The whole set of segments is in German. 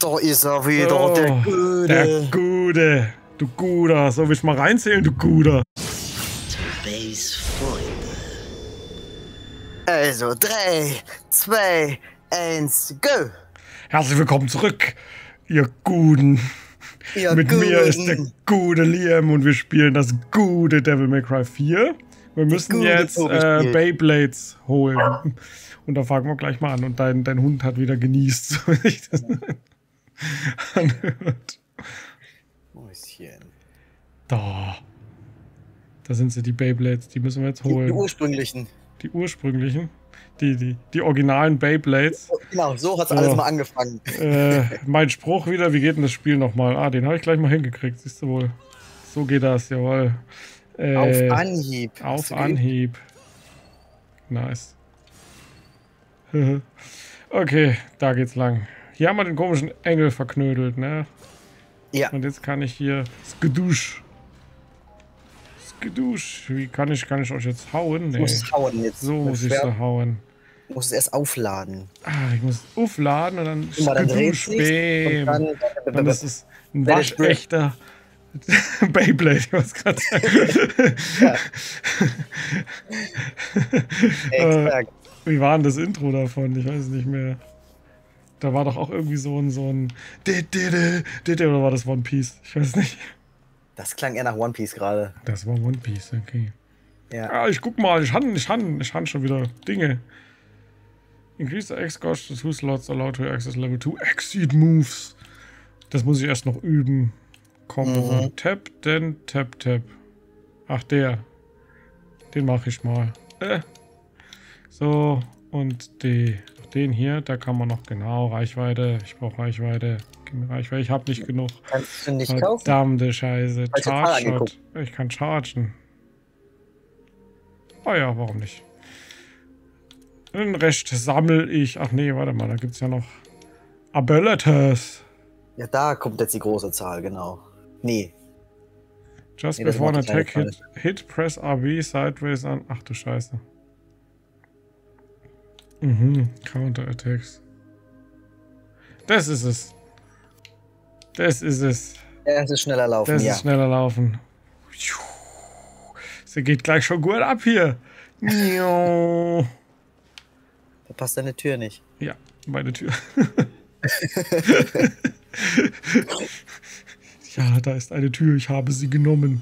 Da ist er wieder, oh, der Gute. Der Gute. Du Guder. Soll ich mal reinzählen, du Guder? Also 3, 2, 1, go! Herzlich willkommen zurück, ihr Guten. Ihr Mit Guten. Mir ist der gute Liam und wir spielen das gute Devil May Cry 4. Wir müssen jetzt Beyblades holen. Und da fangen wir gleich mal an. Und dein Hund hat wieder genießt, so wie ich das anhört. Mäuschen. Da. Da sind sie, die Beyblades. Die müssen wir jetzt holen. Die ursprünglichen. Die ursprünglichen? Die originalen Beyblades. Genau, so hat's alles mal angefangen. Mein Spruch wieder, wie geht denn das Spiel nochmal? Ah, den habe ich gleich mal hingekriegt, siehst du wohl. So geht das, jawohl. Auf Anhieb. Auf Anhieb. Nice. Okay, da geht's lang. Hier haben wir den komischen Engel verknödelt, ne? Ja. Und jetzt kann ich hier Skadoosh. Skadoosh. Wie kann ich euch jetzt hauen? Nee. Ich muss hauen jetzt. So muss ich so hauen. Du musst es erst aufladen. Ah, ich muss aufladen und dann Skadoosh. Dann ist es ein waschechter Beyblade, ich muss gerade sagen. Exakt. Wie war denn das Intro davon? Ich weiß es nicht mehr. Da war doch auch irgendwie so ein oder war das One Piece? Ich weiß nicht. Das klang eher nach One Piece gerade. Das war One Piece, okay. Ja. Ah, ich guck mal, ich han schon wieder Dinge. Increase the X-Cost to 2 slots allowed to access level 2 exit moves. Das muss ich erst noch üben. Kombo. Tap, dann tap, tap. Ach, den mache ich mal. So, und den hier, da kann man noch, genau, Reichweite. Ich brauche Reichweite. Ich habe nicht genug. Kannst du nicht kaufen? Verdammte Scheiße. Charge. Ich kann chargen. Ah ja, warum nicht? Den Rest sammel ich. Ach nee, warte mal, da gibt es ja noch Abilities. Ja, da kommt jetzt die große Zahl, genau. Nee. Just before an attack hit press RB sideways an. Ach du Scheiße. Mhm, Counter-Attacks. Das ist es. Das ist es. Das ist schneller laufen, das ja. Das ist schneller laufen. Sie geht gleich schon gut ab hier. Da passt deine Tür nicht. Ja, meine Tür. Ja, da ist eine Tür. Ich habe sie genommen.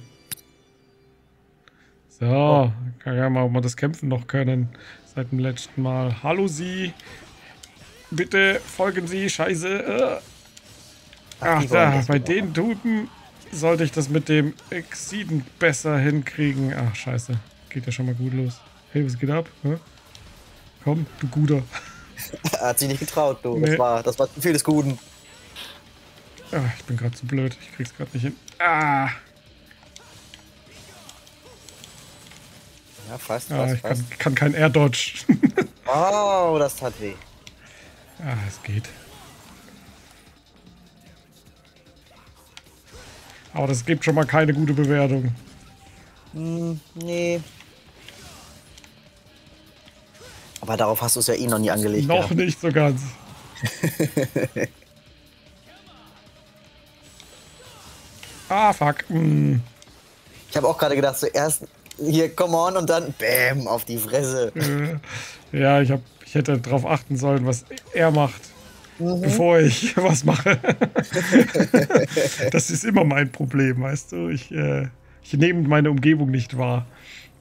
So, kann ja mal, ob wir das Kämpfen noch können. Seit dem letzten Mal. Hallo Sie! Bitte folgen Sie, Scheiße! Ach da, bei den Typen sollte ich das mit dem Exiden besser hinkriegen. Ach Scheiße, geht ja schon mal gut los. Hey, was geht ab? Hä? Komm, du Guter. Hat sich nicht getraut, du. Nee. Das war viel des Guten. Ach, ich bin gerade zu blöd, ich krieg's gerade nicht hin. Ah! Ja, fast, ich kann kein Air Dodge. Oh, das tat weh. Ah, es geht. Aber das gibt schon mal keine gute Bewertung. Nee. Aber darauf hast du es ja eh noch nie angelegt. Noch nicht so ganz. Ah, fuck. Ich habe auch gerade gedacht, zuerst... Hier, come on, und dann bäm, auf die Fresse. Ja, ich hätte darauf achten sollen, was er macht, bevor ich was mache. Das ist immer mein Problem, weißt du. Ich nehme meine Umgebung nicht wahr.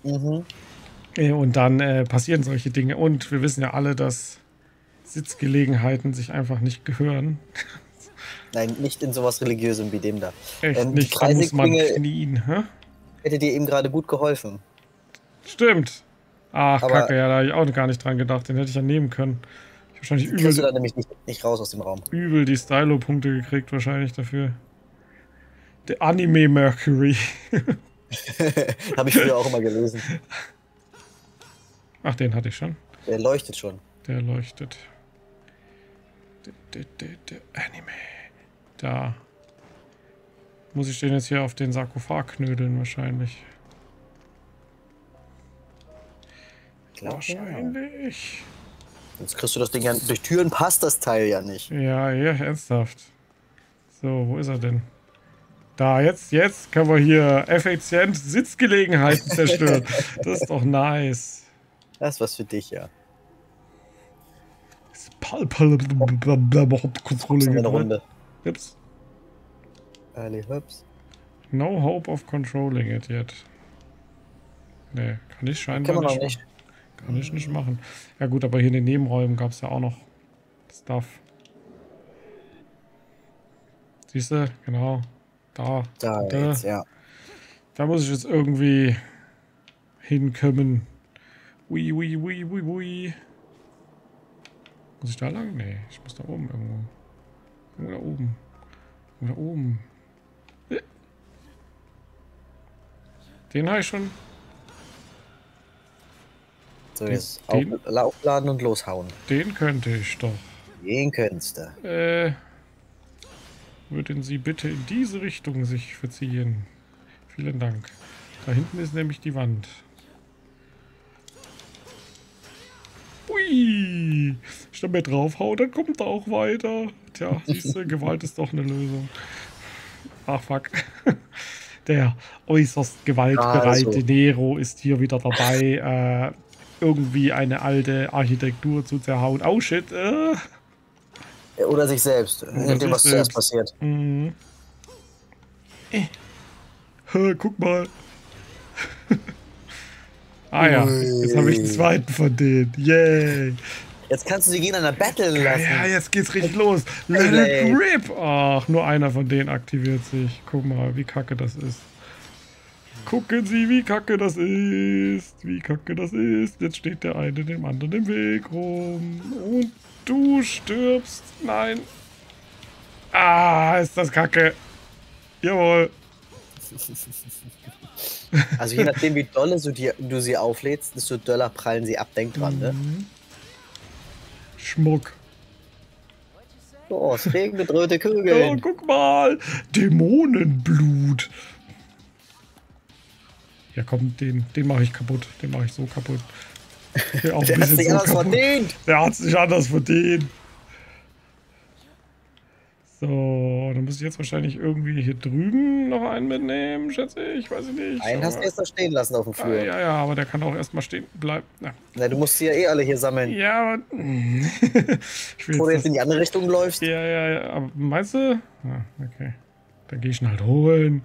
Und dann passieren solche Dinge. Und wir wissen ja alle, dass Sitzgelegenheiten sich einfach nicht gehören. Nein, nicht in sowas Religiösem wie dem da. Echt nicht, da muss man knien, hä? Hätte dir eben gerade gut geholfen. Stimmt. Ach, aber Kacke, ja, da habe ich auch gar nicht dran gedacht. Den hätte ich ja nehmen können. Ich wahrscheinlich übel. Du da nämlich nicht raus aus dem Raum. Übel die Stylo-Punkte gekriegt, wahrscheinlich dafür. Der Anime Mercury. Habe ich früher auch immer gelesen. Ach, den hatte ich schon. Der leuchtet schon. Der leuchtet. Der Anime. Da. Muss ich den jetzt hier auf den Sarkophag knödeln, wahrscheinlich. Glaub, wahrscheinlich. Ja. Sonst kriegst du das Ding ja... Durch Türen passt das Teil ja nicht. Ja, ernsthaft. So, wo ist er denn? Da, jetzt können wir hier effizient Sitzgelegenheiten zerstören. Das ist doch nice. Das ist was für dich, ja. Kontrolle. Ups. No hope of controlling it yet. Nee, kann ich scheinbar nicht, Kann ich nicht machen. Ja gut, aber hier in den Nebenräumen gab es ja auch noch Stuff. Siehst du? Genau. Da jetzt, ja. Da muss ich jetzt irgendwie hinkommen. Ui. Muss ich da lang? Nee, ich muss da oben irgendwo. Irgendwo da oben. Den habe ich schon. So, jetzt aufladen und loshauen. Den könnte ich doch. Den könntest du. Würden Sie bitte in diese Richtung sich verziehen. Vielen Dank. Da hinten ist nämlich die Wand. Ui! Ich da mehr draufhau, dann kommt er auch weiter. Tja, diese Gewalt ist doch eine Lösung. Ach, fuck. Der äußerst gewaltbereite Nero ist hier wieder dabei, irgendwie eine alte Architektur zu zerhauen. Oh shit! Oder sich selbst. Indem was zuerst passiert. Mhm. Guck mal. Ja, jetzt habe ich den zweiten von denen. Yay! Jetzt kannst du die gegeneinander battlen lassen. Ja, jetzt geht's richtig los. Let it rip! Ach, nur einer von denen aktiviert sich. Guck mal, wie kacke das ist. Gucken Sie, wie kacke das ist. Jetzt steht der eine dem anderen im Weg rum. Und du stirbst. Nein. Ah, ist das kacke. Jawohl. Also je nachdem, wie dolle du sie auflädst, desto doller prallen sie ab. Denk dran, ne? Schmuck. Oh, es regnet rote Kugeln. Oh, guck mal. Dämonenblut. Ja komm, den mache ich kaputt. Den mache ich so kaputt. Der hat sich anders verdient. So, dann muss ich jetzt wahrscheinlich irgendwie hier drüben noch einen mitnehmen, schätze ich, weiß ich nicht. Einen hast du erst mal stehen lassen auf dem Flur. Ja, aber der kann auch erstmal stehen bleiben. Ja. Na, du musst sie ja eh alle hier sammeln. Ja, aber... Bevor du jetzt in die andere Richtung läufst. Ja, aber meinst du? Ja, okay. Dann gehe ich ihn halt holen.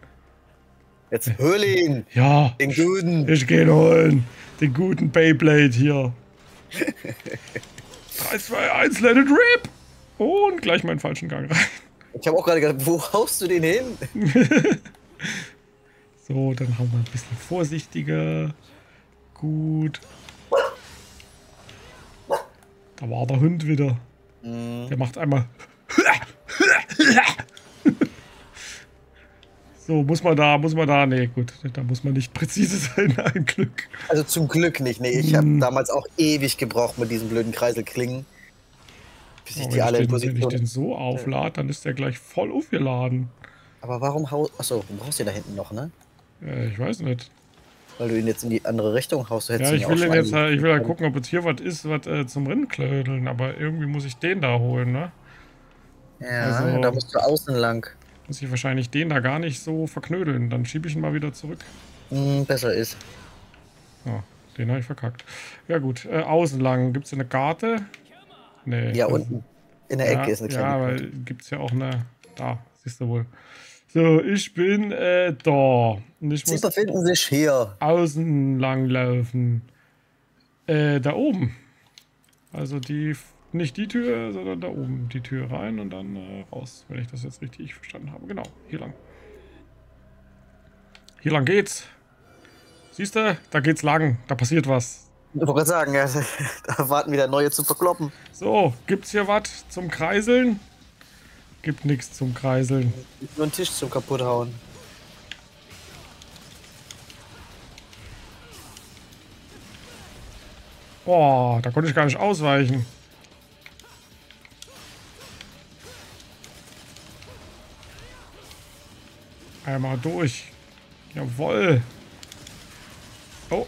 Jetzt hol ihn! Ja! Den Guten! Ich gehe ihn holen! Den guten Beyblade hier! 3, 2, 1, let it rip! Und gleich meinen falschen Gang rein. Ich habe auch gerade gedacht, wo haust du den hin? So, dann haben wir ein bisschen vorsichtiger. Gut. Da war der Hund wieder. Der macht einmal... So, muss man da... Nee, gut, da muss man nicht präzise sein, ein Glück. Also zum Glück nicht, nee. Ich habe damals auch ewig gebraucht mit diesen blöden Kreiselklingen. Bis ich die alle in Position... Wenn ich den so auflade, dann ist der gleich voll aufgeladen. Aber warum haust... Achso, du brauchst den da hinten noch, ne? Ich weiß nicht. Weil du ihn jetzt in die andere Richtung haust, du hättest ihn auch schneiden. Ich will halt gucken, ob jetzt hier was ist, was zum Rindklödeln. Aber irgendwie muss ich den da holen, ne? Ja, also, da musst du außen lang. Muss ich wahrscheinlich den da gar nicht so verknödeln. Dann schiebe ich ihn mal wieder zurück. Besser ist. Ah, den habe ich verkackt. Ja gut, außen lang. Gibt es eine Karte? Nee. Ja, unten. In der Ecke ist eine kleine Karte. Ja, aber gibt es ja auch eine... Da, siehst du wohl. So, ich bin da. Und ich muss befinden sich hier. Außen lang laufen. Da oben. Also die... Nicht die Tür, sondern da oben die Tür rein und dann raus, wenn ich das jetzt richtig verstanden habe. Genau, hier lang. Hier lang geht's. Siehst du, da geht's lang, da passiert was. Ich wollte gerade sagen, ja, da warten wieder neue zu verkloppen. So, gibt's hier was zum Kreiseln? Gibt nichts zum Kreiseln. Nur einen Tisch zum kaputthauen. Boah, da konnte ich gar nicht ausweichen. Einmal durch. Jawohl. Oh,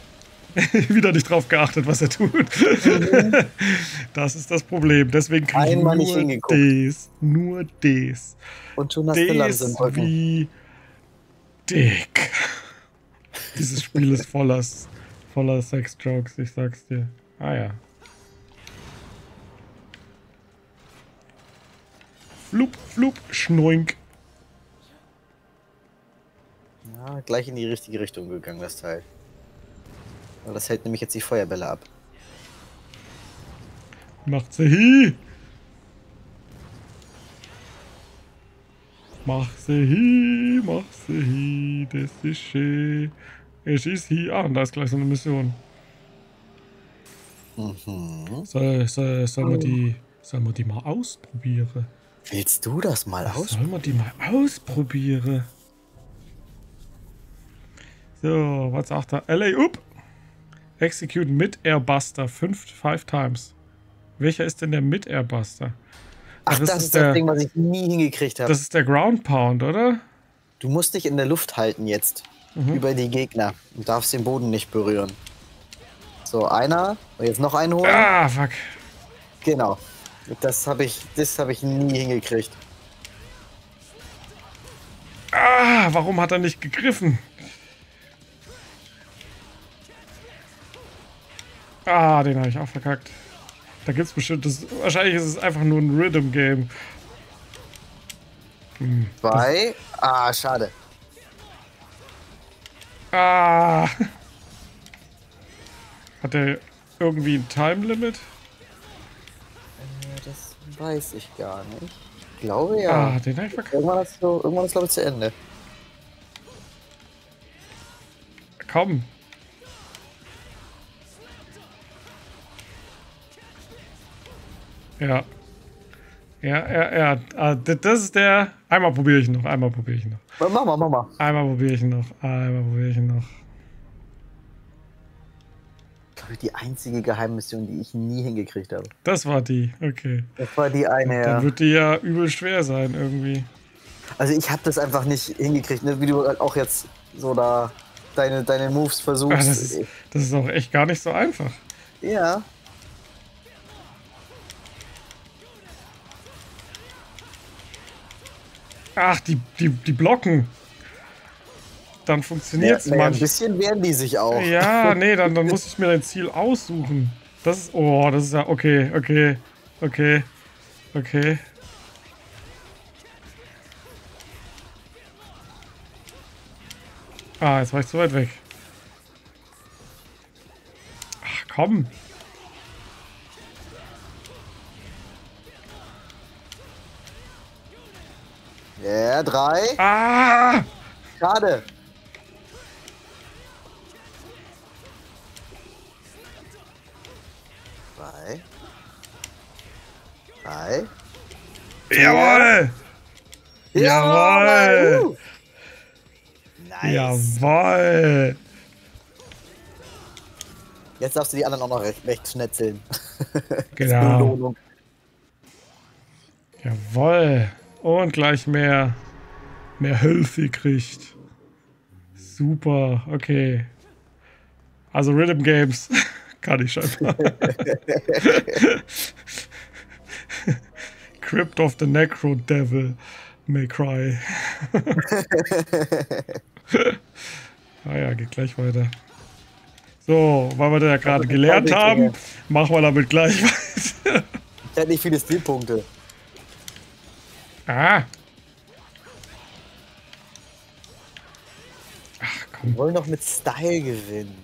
Wieder nicht drauf geachtet, was er tut. Mhm. Das ist das Problem. Deswegen kriege ich nur Ds. Nur Ds. Und schon hast du langsam wie dick. Dieses Spiel ist voller Sex-Jokes, ich sag's dir. Ah ja. Flup, flup, schnoink. Ja, gleich in die richtige Richtung gegangen, das Teil. Weil das hält nämlich jetzt die Feuerbälle ab. Macht sie hi! Mach sie hi, mach sie hi, das ist schön. Es ist hier. Ah, da ist gleich so eine Mission. Mhm. Sollen wir die mal ausprobieren? Willst du das mal ausprobieren? Sollen wir die mal ausprobieren? So, was sagt er? LA, up! Execute Mid-Airbuster 5 times. Welcher ist denn der Mid-Airbuster? Ach, das ist das Ding, was ich nie hingekriegt habe. Das ist der Ground Pound, oder? Du musst dich in der Luft halten jetzt. Mhm. Über die Gegner. Du darfst den Boden nicht berühren. So, einer. Und jetzt noch einen holen. Ah, fuck. Genau. Das hab ich nie hingekriegt. Ah, warum hat er nicht gegriffen? Ah, den habe ich auch verkackt. Da gibt's bestimmt. Wahrscheinlich ist es einfach nur ein Rhythm-Game. Hm. Zwei. Ah, schade. Ah. Hat der irgendwie ein Time-Limit? Das weiß ich gar nicht. Ich glaube ja. Ah, den habe ich verkackt. Irgendwann ist glaube ich zu Ende. Komm. Ja. Ja. Ah, das ist der. Einmal probiere ich noch. Mach mal. Einmal probiere ich noch. Ich glaube, die einzige Geheimmission, die ich nie hingekriegt habe. Das war die, okay. Das war die eine, ja. Dann wird die ja übel schwer sein, irgendwie. Also ich habe das einfach nicht hingekriegt, ne? Wie du auch jetzt so da deine Moves versuchst. Ach, das ist auch echt gar nicht so einfach. Ja. Ach, die blocken. Dann funktioniert es manchmal. Ein bisschen wehren die sich auch. Ja, nee, dann muss ich mir dein Ziel aussuchen. Das ist ja, okay. Ah, jetzt war ich zu weit weg. Ach, komm. Ja, 3. Ah! Schade. Drei. Jawohl! Jawohl! Nice. Jawohl! Jetzt darfst du die anderen auch noch recht schnetzeln. Genau. Jawohl! Und gleich mehr Hilfe kriegt. Super, okay. Also Rhythm Games kann ich scheinbar. Crypt of the Necro Devil May Cry. Ah ja, geht gleich weiter. So, weil wir das ja gerade gelernt haben, machen wir damit gleich weiter. Ich hätte nicht viele Stilpunkte. Ah! Ach komm. Wir wollen doch mit Style gewinnen.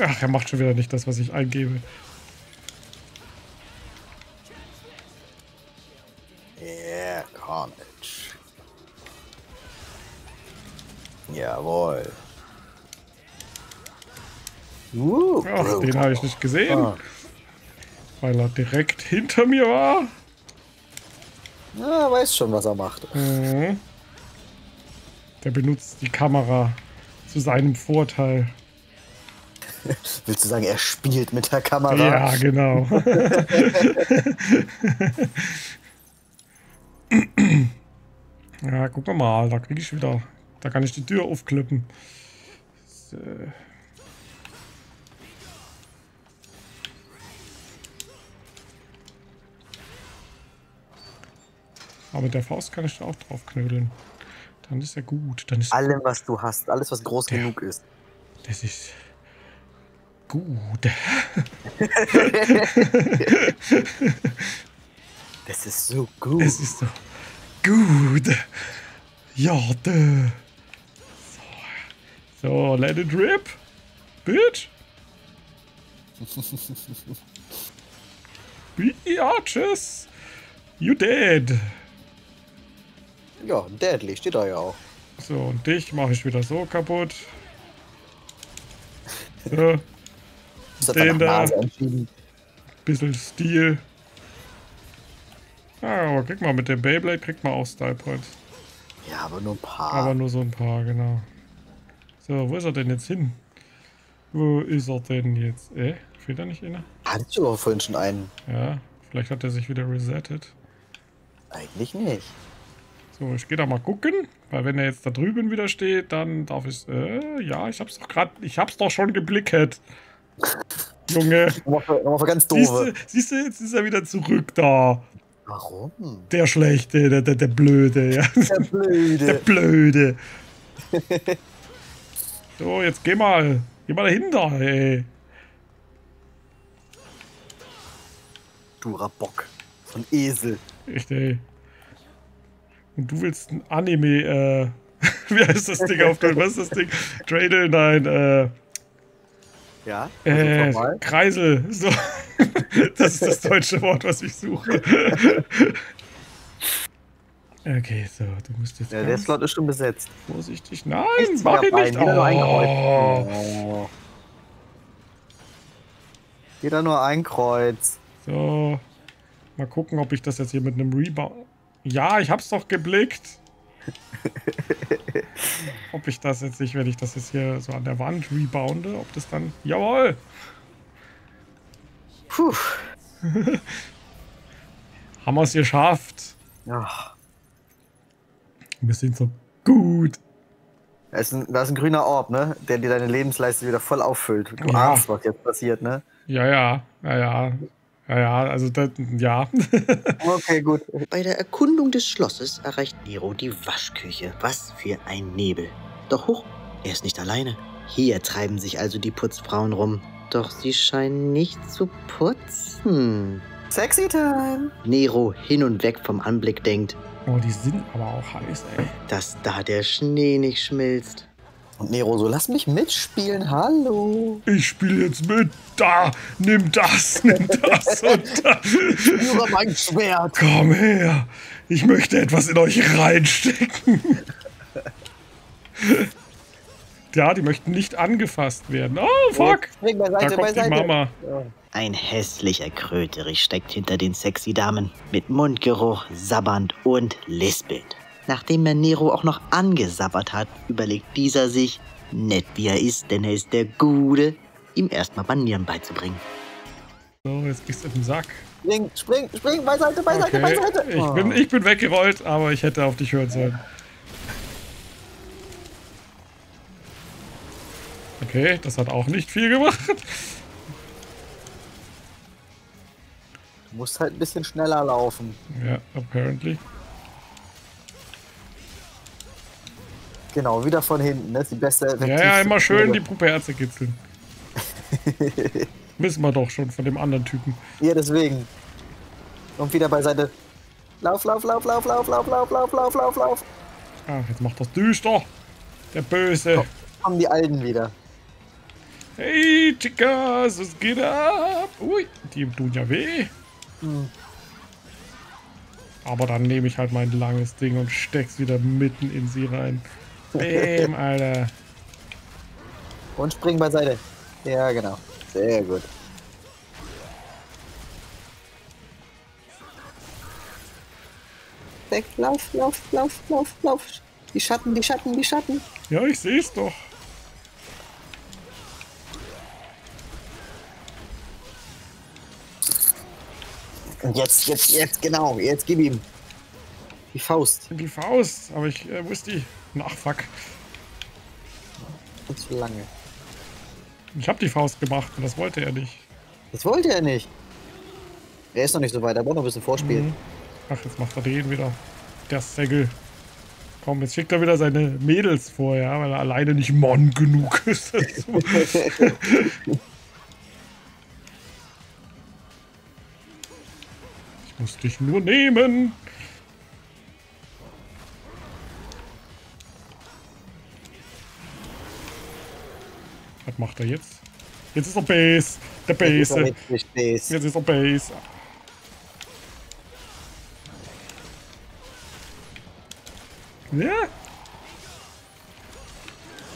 Ach, er macht schon wieder nicht das, was ich eingebe. Yeah, Carnage. Jawohl. Ach, den habe ich nicht gesehen. Ah. Weil er direkt hinter mir war. Ja, er weiß schon, was er macht. Mhm. Der benutzt die Kamera zu seinem Vorteil. Willst du sagen, er spielt mit der Kamera? Ja, genau. Ja, guck mal, da krieg ich wieder. Da kann ich die Tür aufklippen. So. Aber mit der Faust kann ich da auch drauf knödeln. Dann ist er gut. Dann ist allem, was du hast, alles, was groß genug ist. Das ist gut. Das ist so gut. Das ist so gut. Ja, dö. So. So, let it rip, bitch. Bitches. You dead. Ja, deadly steht da ja auch. So, und dich mache ich wieder so kaputt. So. Den da. Bisschen Stil. Ja, aber krieg mal, mit dem Beyblade kriegt man auch Style-Points. Ja, aber nur ein paar. Aber nur so ein paar, genau. So, wo ist er denn jetzt hin? Wo ist er denn jetzt? Fehlt er nicht inne? Hattest du aber vorhin schon einen. Ja, vielleicht hat er sich wieder resettet. Eigentlich nicht. So, ich gehe da mal gucken, weil wenn er jetzt da drüben wieder steht, dann darf ich... ja, ich hab's doch gerade... Ich hab's doch schon geblickt. Junge. War ganz doof. Siehst du, jetzt ist er wieder zurück da. Warum? Der Schlechte, der Blöde. Ja. Der Blöde. Der Blöde. So, jetzt geh mal. Geh mal dahinter, ey. Du Rabock. Von Esel. Echt, ey. Und du willst ein Anime, wie heißt das Ding auf Deutsch? Was ist das Ding? Dreidel, nein, ja? Kreisel. So. Das ist das deutsche Wort, was ich suche. Okay, so, du musst jetzt. Ja, der Slot ist schon besetzt. Vorsichtig. Nein, mach ihn nicht. Oh. Jeder nur ein Kreuz. So. Mal gucken, ob ich das jetzt hier mit einem Rebound. Ja, ich hab's doch geblickt. Ob ich das jetzt nicht, wenn ich das jetzt hier so an der Wand rebounde, ob das dann... Jawohl! Puh. Haben wir's geschafft. Ach. Wir sind so gut. Da ist ein grüner Orb, ne? Der dir deine Lebensleiste wieder voll auffüllt. Du ahnst, was jetzt passiert, ne? Ja, also das, ja. Okay, gut. Bei der Erkundung des Schlosses erreicht Nero die Waschküche. Was für ein Nebel. Doch hoch, er ist nicht alleine. Hier treiben sich also die Putzfrauen rum. Doch sie scheinen nicht zu putzen. Sexy Time. Nero hin und weg vom Anblick denkt. Oh, die sind aber auch heiß, ey. Dass da der Schnee nicht schmilzt. Und Nero so, lass mich mitspielen, hallo. Ich spiele jetzt mit, da, nimm das und das. Ich spüre mein Schwert. Komm her, ich möchte etwas in euch reinstecken. Ja, die möchten nicht angefasst werden. Oh, fuck, beiseite, da kommt die Mama. Ein hässlicher Kröterich steckt hinter den sexy Damen. Mit Mundgeruch, sabbernd und lispelnd. Nachdem er Nero auch noch angesabbert hat, überlegt dieser sich, nett wie er ist, denn er ist der Gute, ihm erstmal Manieren beizubringen. So, jetzt gehst du auf den Sack. Spring, spring, spring, beiseite, beiseite, beiseite. Ich bin weggerollt, aber ich hätte auf dich hören sollen. Okay, das hat auch nicht viel gemacht. Du musst halt ein bisschen schneller laufen. Ja, apparently. Genau, wieder von hinten, ne? Die beste. Ja, immer schön die Puppe-Herze kitzeln. Wissen wir doch schon von dem anderen Typen. Ja, deswegen. Und wieder beiseite. Lauf, lauf, lauf, lauf, lauf, lauf, lauf, lauf, lauf, lauf, lauf. Ach, jetzt macht das düster. Der Böse. Komm, kommen die Alten wieder. Hey, Chicas, was geht ab? Ui, die tun ja weh. Hm. Aber dann nehme ich halt mein langes Ding und steck's wieder mitten in sie rein. Bäm, Alter. Und spring beiseite. Ja, genau. Sehr gut. Weg, lauf, lauf, lauf, lauf, lauf. Die Schatten, die Schatten, die Schatten. Ja, ich seh's doch. Und jetzt, genau. Jetzt gib ihm. Die Faust. Die Faust, aber ich, wo ist die? Ach, fuck. Zu lange. Ich habe die Faust gemacht und das wollte er nicht. Das wollte er nicht. Er ist noch nicht so weit, er braucht noch ein bisschen vorspielen. Mhm. Ach, jetzt macht er den wieder. Der Segel. Komm, jetzt schickt er wieder seine Mädels vor, ja, weil er alleine nicht Mon genug ist. Ich muss dich nur nehmen. Was macht er jetzt? Jetzt ist er Base. Der Base. Jetzt ist er Base. Ja.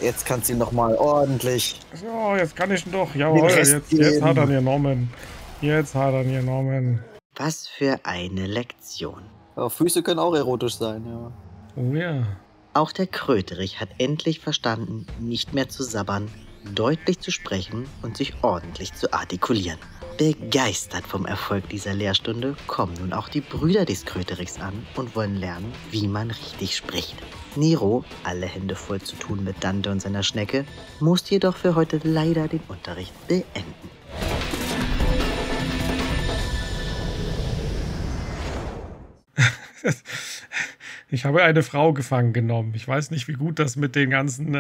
Jetzt kannst du ihn noch mal ordentlich. So, jetzt kann ich ihn doch. Jawohl, jetzt hat er ihn genommen. Jetzt hat er ihn genommen. Was für eine Lektion. Ja, Füße können auch erotisch sein, ja. Oh ja. Auch der Kröterich hat endlich verstanden, nicht mehr zu sabbern, deutlich zu sprechen und sich ordentlich zu artikulieren. Begeistert vom Erfolg dieser Lehrstunde kommen nun auch die Brüder des Kröterichs an und wollen lernen, wie man richtig spricht. Nero, alle Hände voll zu tun mit Dante und seiner Schnecke, muss jedoch für heute leider den Unterricht beenden. Ich habe eine Frau gefangen genommen. Ich weiß nicht, wie gut das mit den ganzen...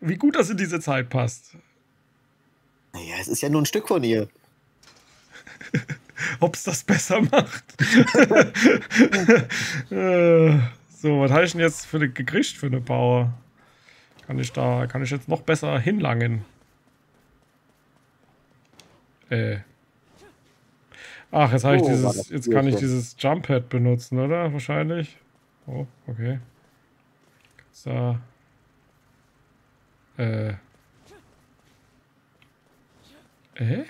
wie gut das in diese Zeit passt. Naja, es ist ja nur ein Stück von ihr. Ob es das besser macht? So, was habe ich denn jetzt für eine gekriegt für eine Power? Kann ich jetzt noch besser hinlangen? Ach, jetzt habe ich dieses... Jetzt kann ich dieses Jump-Pad benutzen, oder? Wahrscheinlich. Oh, okay. So. Kann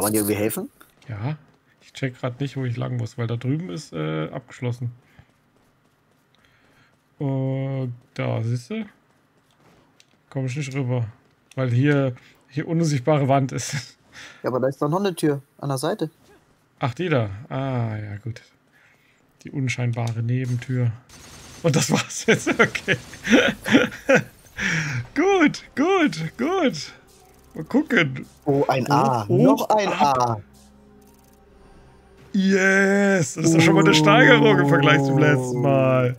man dir irgendwie helfen? Ja, ich check gerade nicht, wo ich lang muss, weil da drüben ist abgeschlossen. Da, siehst du? Komme ich nicht rüber, weil hier unsichtbare Wand ist. Ja, aber da ist doch noch eine Tür an der Seite. Ach, die da? Ah, ja, gut. Die unscheinbare Nebentür. Und das war's jetzt, okay. Gut, gut, gut. Mal gucken. Oh, ein A. Oh, noch ein A. Yes. Das ist doch schon mal eine Steigerung im Vergleich zum letzten Mal.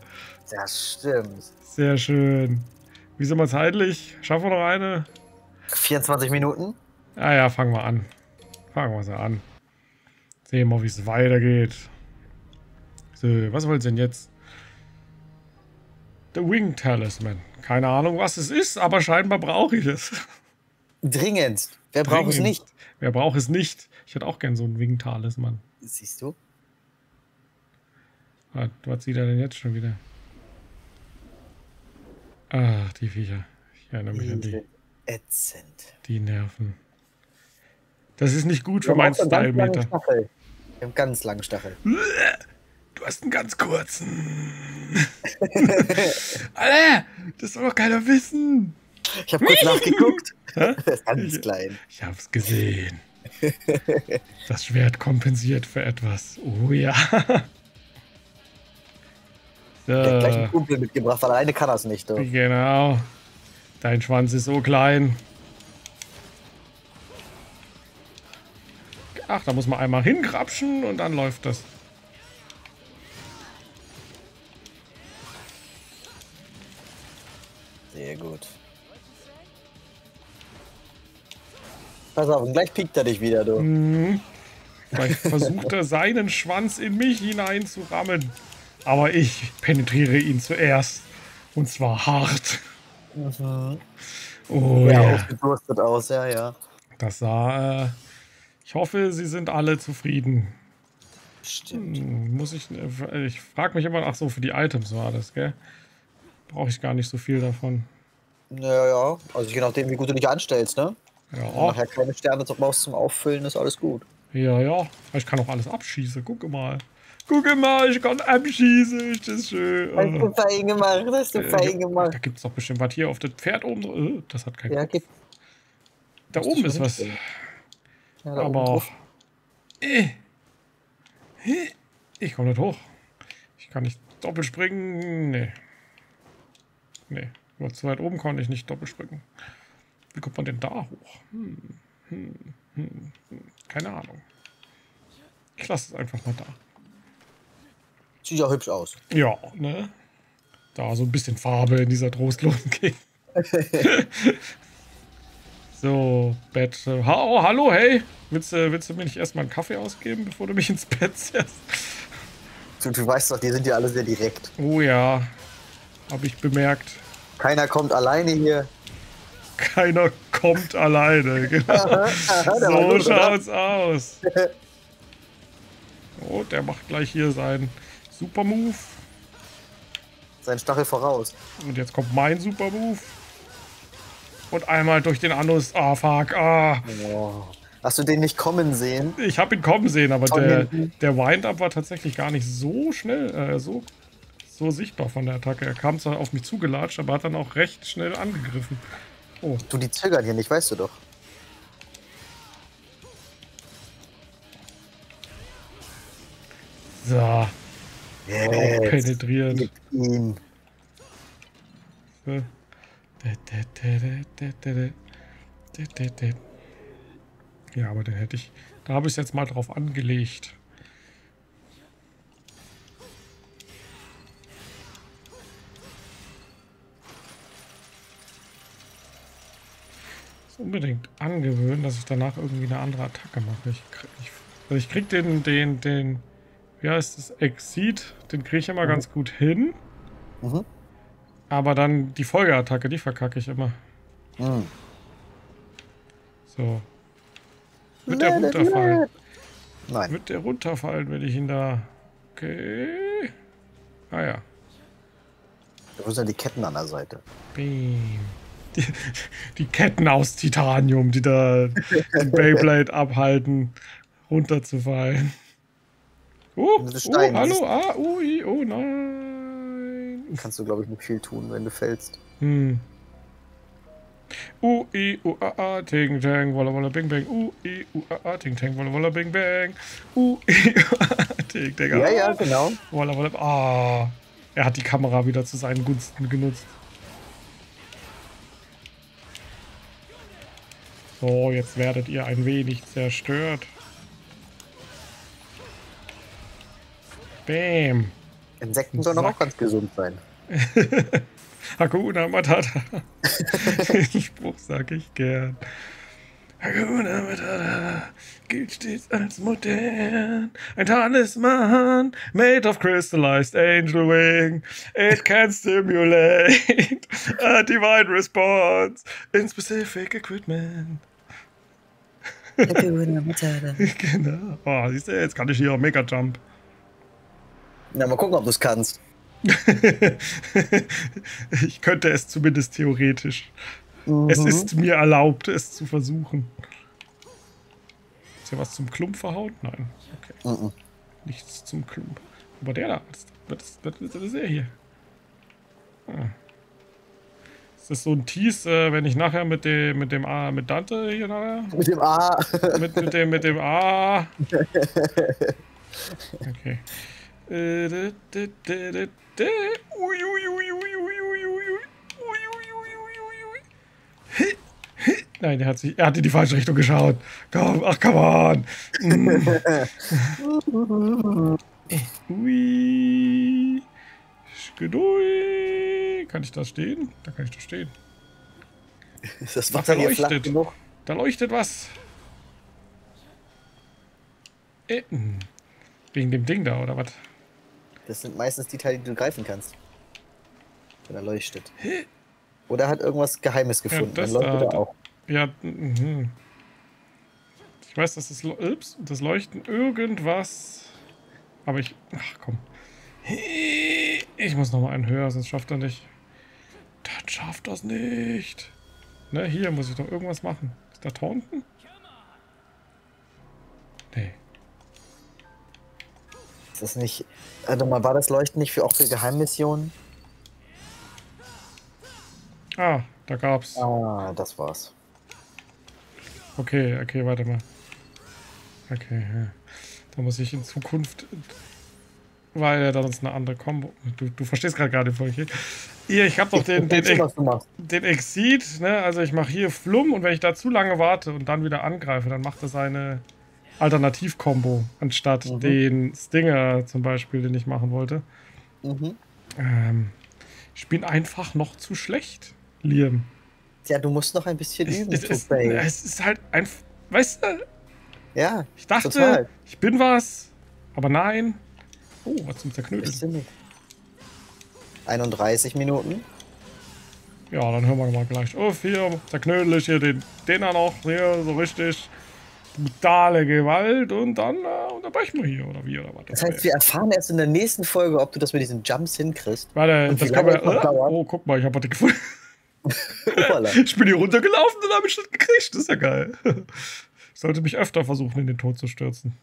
Das stimmt. Sehr schön. Wie sind wir zeitlich? Schaffen wir noch eine? 24 Minuten? Ah ja, fangen wir an. Fangen wir es an. Sehen wir, wie es weitergeht. So, was wollt ihr denn jetzt? Der Wing-Talisman. Keine Ahnung, was es ist, aber scheinbar brauche ich es. Dringend. Wer braucht es nicht? Wer braucht es nicht? Ich hätte auch gern so einen Wing-Talisman. Siehst du? Was sieht er denn jetzt schon wieder? Ach, die Viecher. Ich erinnere mich an die. Ätzend. Die nerven. Das ist nicht gut für meinen Style-Meter. Wir haben ganz lange Stachel. Du hast einen ganz kurzen. Alter, das soll doch keiner wissen. Ich habe kurz nachgeguckt. Das ist ganz klein. Ich hab's gesehen. Das Schwert kompensiert für etwas. Oh ja. So. Der hat gleich einen Kumpel mitgebracht, weil alleine kann das nicht. Doch. Genau. Dein Schwanz ist so klein. Ach, da muss man einmal hingrapschen und dann läuft das. Sehr gut. Pass auf, und gleich piekt er dich wieder, du. Mhm. Gleich versucht er seinen Schwanz in mich hineinzurammen. Aber ich penetriere ihn zuerst. Und zwar hart. Mhm. Oh, ja, ausgedurstet aus, ja, ja. Das sah... ich hoffe, sie sind alle zufrieden. Stimmt. Muss ich... Ich frage mich immer... Ach so, für die Items war das, gell? Brauche ich gar nicht so viel davon. Naja, ja. Also je nachdem, wie gut du dich anstellst, ne? Ja. Wenn nachher keine Sterne brauchst zum Auffüllen, ist alles gut. Ja, ja. Ich kann auch alles abschießen. Guck mal. Guck mal, ich kann abschießen. Das ist schön. Hast du fein gemacht, hast du fein gemacht. Da gibt es doch bestimmt was hier auf das Pferd oben. Das hat keinen Kopf. Da oben ist was. Ja, da aber... oben ich komme nicht hoch. Kann ich doppelspringen? Nee. Nee, nur zu weit oben konnte ich nicht doppelspringen. Wie kommt man denn da hoch? Keine Ahnung. Ich lasse es einfach mal da. Sieht ja hübsch aus. Ja, ne? Da so ein bisschen Farbe in dieser trostlosen Gegend. So, Bett. Oh, hallo, hey! Willst du mir nicht erstmal einen Kaffee ausgeben, bevor du mich ins Bett setzt? Du weißt doch, die sind ja alle sehr direkt. Oh ja, habe ich bemerkt. Keiner kommt alleine hier. Keiner kommt alleine, genau. Aha, so schaut's aus. Oh, der macht gleich hier seinen Super-Move. Sein Stachel voraus. Und jetzt kommt mein Super-Move. Und einmal durch den Anus. Ah, fuck. Ah. Wow. Hast du den nicht kommen sehen? Ich habe ihn kommen sehen, aber der Wind-Up war tatsächlich gar nicht so schnell, so sichtbar von der Attacke. Er kam zwar auf mich zugelatscht, aber hat dann auch recht schnell angegriffen. Oh. Du, die zögern hier nicht, weißt du doch. So. Yeah. Oh, penetriert. So. Ja, aber den hätte ich. Da habe ich es jetzt mal drauf angelegt. Unbedingt angewöhnen, dass ich danach irgendwie eine andere Attacke mache. Ich krieg den wie heißt das, Exit, den kriege ich immer ganz gut hin. Mhm. Aber dann die Folgeattacke, die verkacke ich immer. Mhm. So. Wird der runterfallen? Nein. Wird der runterfallen, wenn ich ihn da... Okay. Ah ja. Da sind ja die Ketten an der Seite. Bam. Die Ketten aus Titanium, die da den Beyblade abhalten, runterzufallen. Hallo, oh nein. Kannst du, glaube ich, nicht viel tun, wenn du fällst. Hm. U-I, U-A-A, Ting-Tang, Walla-Walla, Bing-Bang. U-I, U-A-A, Ting-Tang, Walla-Walla, Bing-Bang. U-I, U-A-A, Ting-Tang. Ja, ja, genau. Walla-Walla, ah. Er hat die Kamera wieder zu seinen Gunsten genutzt. So, jetzt werdet ihr ein wenig zerstört. Bam. Insekten sollen auch ganz gesund sein. Hakuna Matata. Den Spruch sag ich gern. Hakuna Matata gilt stets als modern. Ein Talisman made of crystallized angel wing. It can stimulate a divine response in specific equipment. Hakuna Matata. Genau. Oh, siehst du, jetzt kann ich hier auch Mega Jump. Na, mal gucken, ob du es kannst. Ich könnte es zumindest theoretisch. Mhm. Es ist mir erlaubt, es zu versuchen. Ist ja was zum Klump verhaut? Nein. Okay. Mhm. Nichts zum Klump. Aber der da, das ist er hier. Ah. Ist das so ein Tease, wenn ich nachher mit dem A, mit Dante hier nachher? Mit dem A. mit dem A. Okay. Nein, er hatte in die falsche Richtung geschaut. Komm, ach, come on. Ui. Kann ich da stehen? Da kann ich da stehen. Das Wasser leuchtet genug. Da leuchtet was. Wegen dem Ding da, oder was? Das sind meistens die Teile, die du greifen kannst. Wenn er leuchtet. Oder hat irgendwas Geheimes gefunden. Ja, das dann leuchtet da, auch. Ja, ich weiß, dass das Leuchten irgendwas... Aber ich... Ach, komm. Ich muss noch mal einen höher, sonst schafft er nicht. Das schafft das nicht. Ne, hier muss ich doch irgendwas machen. Ist da Taunten? Nee. Ist das nicht... Also mal, war das Leuchten nicht auch für Geheimmissionen? Ah, da gab's. Ah, das war's. Okay, warte mal. Okay, ja. Da muss ich in Zukunft weil ja dann ist eine andere Combo. Du verstehst gerade, bevor ich gehe. Hier, ich habe doch den Exit, ne? Also ich mache hier Flumm und wenn ich da zu lange warte und dann wieder angreife, dann macht er seine Alternativ-Kombo anstatt den Stinger zum Beispiel, den ich machen wollte. Ich bin einfach noch zu schlecht, Liam. Ja, du musst noch ein bisschen üben. Es ist halt einfach, weißt du? Ja, ich dachte, total. Ich bin was, aber nein. Oh, was zum Zerknödeln. 31 Minuten. Ja, dann hören wir mal gleich auf. Hier zerknödel ich hier den noch. Hier so richtig brutale Gewalt und dann unterbrechen wir hier oder wie oder was. Das heißt, wir erfahren erst in der nächsten Folge, ob du das mit diesen Jumps hinkriegst. Warte, das kann man. Oh, guck mal, ich habe was gefunden. Ich bin hier runtergelaufen und habe ich das gekriegt. Das ist ja geil. Ich sollte mich öfter versuchen, in den Tod zu stürzen.